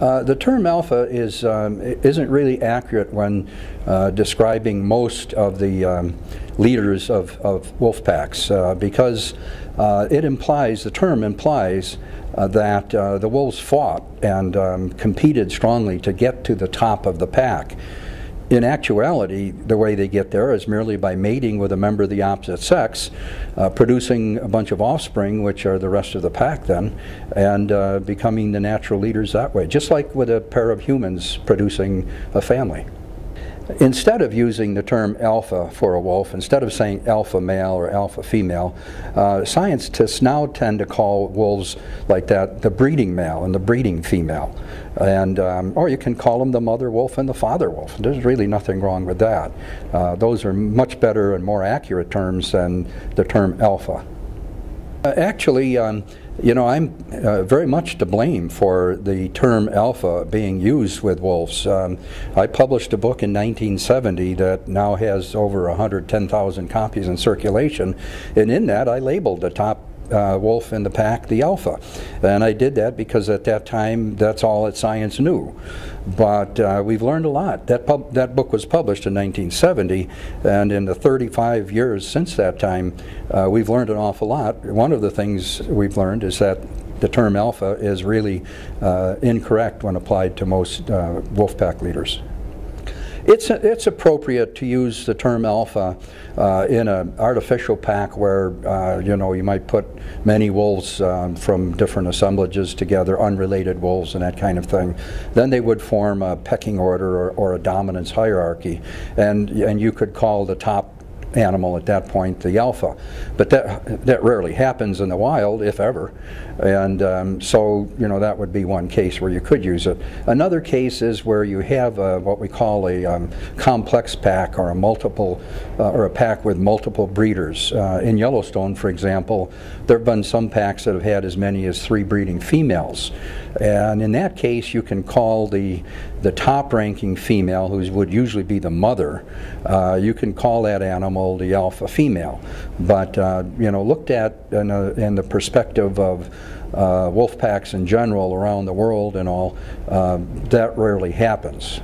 The term alpha is, isn't really accurate when describing most of the leaders of wolf packs because it implies, the term implies that the wolves fought and competed strongly to get to the top of the pack. In actuality, the way they get there is merely by mating with a member of the opposite sex, producing a bunch of offspring, which are the rest of the pack then, and becoming the natural leaders that way, just like with a pair of humans producing a family. Instead of using the term alpha for a wolf, instead of saying alpha male or alpha female, scientists now tend to call wolves like that the breeding male and the breeding female. And, or you can call them the mother wolf and the father wolf. There's really nothing wrong with that. Those are much better and more accurate terms than the term alpha. Actually, you know, I'm very much to blame for the term alpha being used with wolves. I published a book in 1970 that now has over 110,000 copies in circulation, and in that I labeled the top wolf in the pack the alpha. And I did that because at that time that's all that science knew. But we've learned a lot. That book was published in 1970, and in the 35 years since that time we've learned an awful lot. One of the things we've learned is that the term alpha is really incorrect when applied to most wolf pack leaders. It's appropriate to use the term alpha in an artificial pack where you know, you might put many wolves from different assemblages together, unrelated wolves and that kind of thing. Then they would form a pecking order or a dominance hierarchy, and you could call the top animal at that point the alpha, but that rarely happens in the wild, if ever, and so you know, that would be one case where you could use it. Another case is where you have what we call a complex pack or a multiple or a pack with multiple breeders. In Yellowstone, for example, there have been some packs that have had as many as 3 breeding females, and in that case you can call the top ranking female, who would usually be the mother, you can call that animal the alpha female. But you know, looked at in the perspective of wolf packs in general around the world and all, that rarely happens.